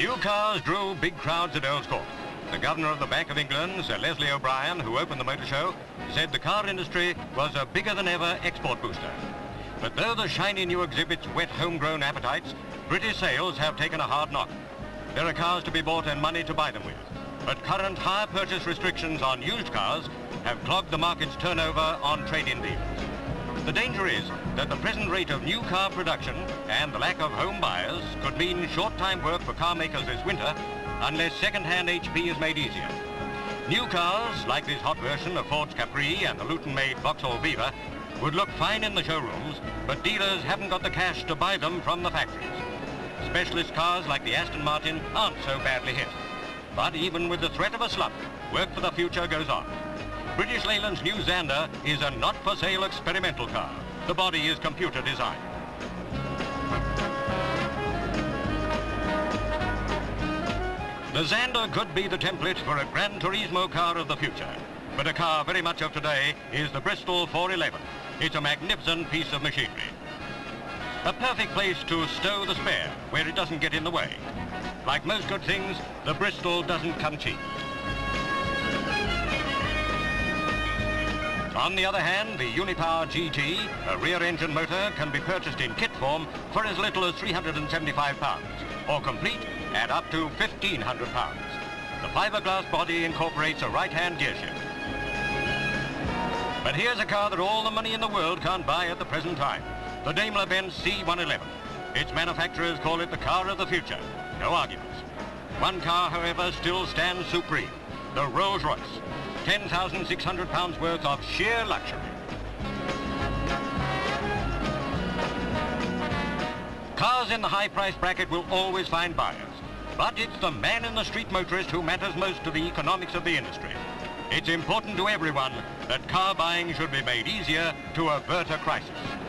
New cars drew big crowds at Earls Court. The governor of the Bank of England, Sir Leslie O'Brien, who opened the motor show, said the car industry was a bigger-than-ever export booster. But though the shiny new exhibits whet homegrown appetites, British sales have taken a hard knock. There are cars to be bought and money to buy them with. But current higher purchase restrictions on used cars have clogged the market's turnover on trade-in deals. The danger is that the present rate of new car production and the lack of home buyers could mean short-time work for car makers this winter unless second-hand HP is made easier. New cars, like this hot version of Ford's Capri and the Luton-made Vauxhall Viva, would look fine in the showrooms, but dealers haven't got the cash to buy them from the factories. Specialist cars like the Aston Martin aren't so badly hit. But even with the threat of a slump, work for the future goes on. British Leyland's new Zanda is a not-for-sale experimental car. The body is computer designed. The Zanda could be the template for a Gran Turismo car of the future. But a car very much of today is the Bristol 411. It's a magnificent piece of machinery. A perfect place to stow the spare, where it doesn't get in the way. Like most good things, the Bristol doesn't come cheap. On the other hand, the Unipower GT, a rear-engine motor, can be purchased in kit form for as little as £375, or complete at up to £1,500. The fiberglass body incorporates a right-hand gear shift. But here's a car that all the money in the world can't buy at the present time, the Daimler-Benz C111. Its manufacturers call it the car of the future. No arguments. One car, however, still stands supreme, the Rolls-Royce. £10,600 worth of sheer luxury. Cars in the high price bracket will always find buyers, but it's the man-in-the-street motorist who matters most to the economics of the industry. It's important to everyone that car buying should be made easier to avert a crisis.